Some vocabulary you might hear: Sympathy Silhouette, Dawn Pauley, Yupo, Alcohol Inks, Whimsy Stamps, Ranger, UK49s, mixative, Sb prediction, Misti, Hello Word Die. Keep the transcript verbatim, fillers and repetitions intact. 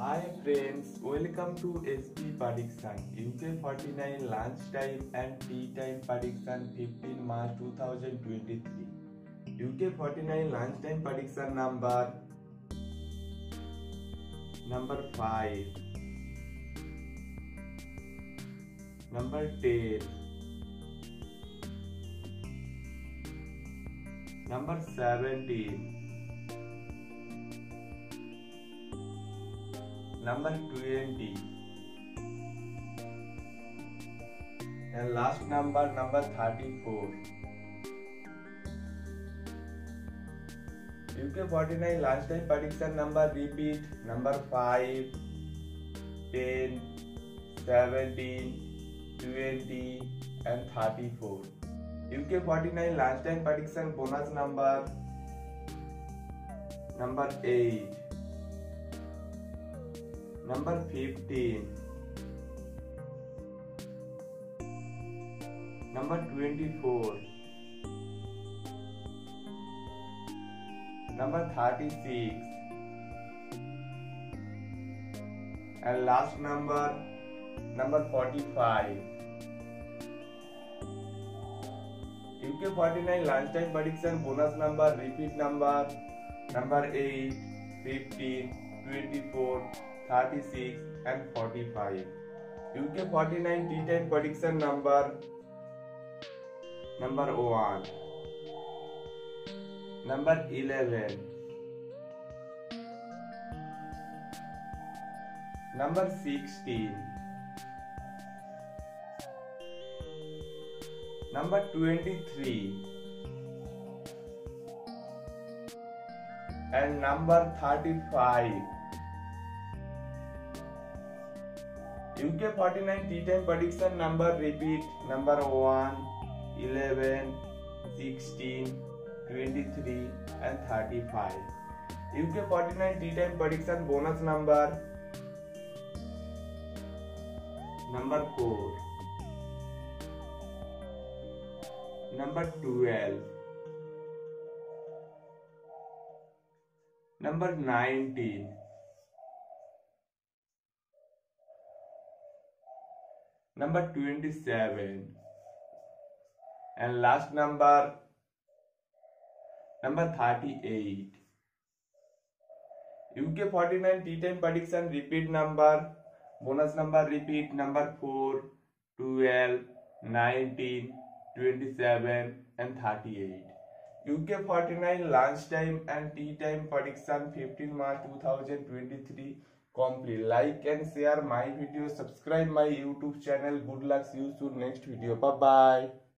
Hi friends, welcome to S B prediction U K forty-nine lunch time and tea time prediction fifteen March two thousand twenty-three. U K forty-nine lunch time prediction number number five, number ten, number seventeen, number twenty, and last number number thirty-four. U K forty-nine lunchtime prediction number repeat number five, ten, seventeen, twenty, and thirty-four. U K forty-nine lunchtime prediction bonus number number eight, number fifteen, number twenty-four, number thirty-six, and last number number forty-five. U K forty-nine lunchtime prediction bonus number repeat number number eight, fifteen, twenty-four, thirty-six, and forty-five. U K forty-nine tea time prediction number number one, number eleven, number sixteen, number twenty-three, and number thirty-five. U K forty-nine tea time prediction number repeat number one, eleven, sixteen, twenty-three, and thirty-five. U K forty-nine tea time prediction bonus number number four, number twelve, number nineteen, number twenty-seven, and last number number thirty-eight. U K forty-nine tea time prediction repeat number bonus number repeat number four, twelve, nineteen, twenty-seven, and thirty-eight. U K forty-nine lunch time and tea time prediction fifteen March two thousand twenty-three complete. Like and share my video, subscribe my YouTube channel. Good luck, see you soon next video. Bye bye.